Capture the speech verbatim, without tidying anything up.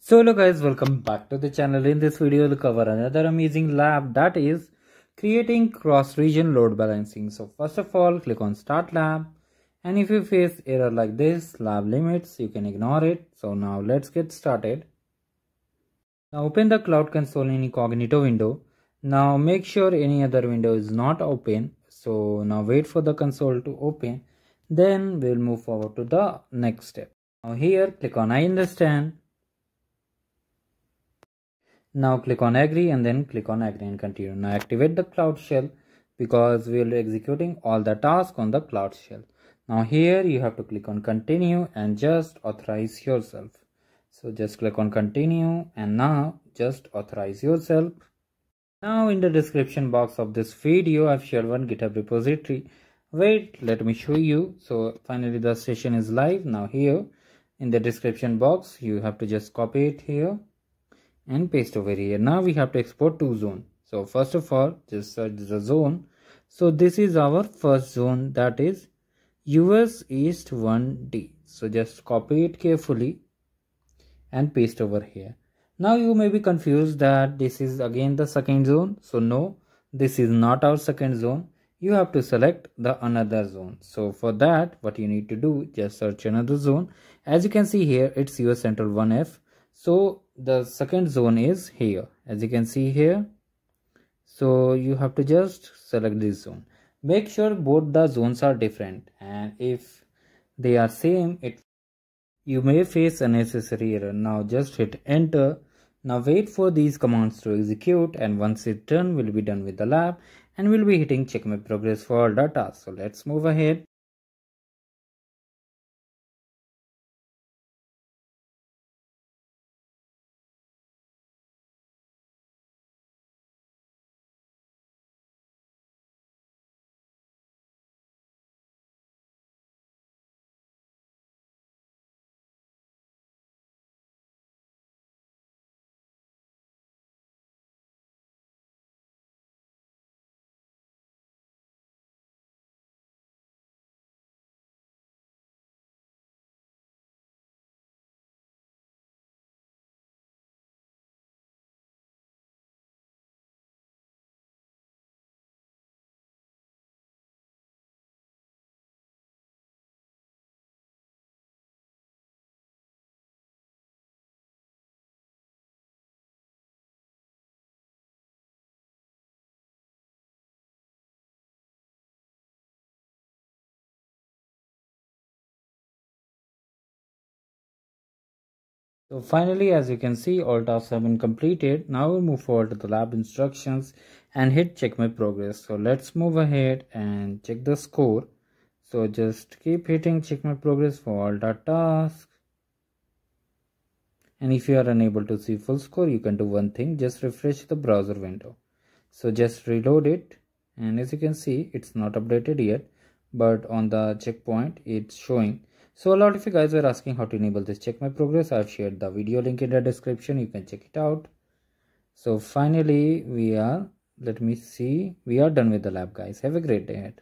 So hello guys, welcome back to the channel. In this video we'll cover another amazing lab, that is creating cross-region load balancing. So first of all, click on start lab, and if you face error like this, lab limits, you can ignore it. So now let's get started. Now open the Cloud Console in incognito window. Now make sure any other window is not open. So now wait for the console to open, then we'll move forward to the next step. Now here click on I understand. Now click on agree and then click on agree and continue. Now activate the Cloud Shell because we will be executing all the tasks on the Cloud Shell. Now here you have to click on continue and just authorize yourself. So just click on continue and now just authorize yourself. Now in the description box of this video, I've shared one GitHub repository. Wait, let me show you. So finally the session is live. Now here in the description box, you have to just copy it here and paste over here. Now we have to export to zone. So first of all, just search the zone. So this is our first zone, that is U S East one D. So just copy it carefully and paste over here. Now you may be confused that this is again the second zone. So no, this is not our second zone. You have to select the another zone. So for that, what you need to do, just search another zone. As you can see here, it's U S Central one F. So the second zone is here, as you can see here. So you have to just select this zone. Make sure both the zones are different, and if they are same, it you may face unnecessary error. Now just hit enter. Now wait for these commands to execute, and once it's done, we'll be done with the lab and we'll be hitting check my progress for all the tasks. So let's move ahead. So finally, as you can see, all tasks have been completed. Now we'll move forward to the lab instructions and hit check my progress. So let's move ahead and check the score. So just keep hitting check my progress for all the tasks. And if you are unable to see full score, you can do one thing, just refresh the browser window. So just reload it. And as you can see, it's not updated yet, but on the checkpoint, it's showing. So a lot of you guys were asking how to enable this check my progress. I've shared the video link in the description. You can check it out. So finally we are, let me see, we are done with the lab guys. Have a great day ahead.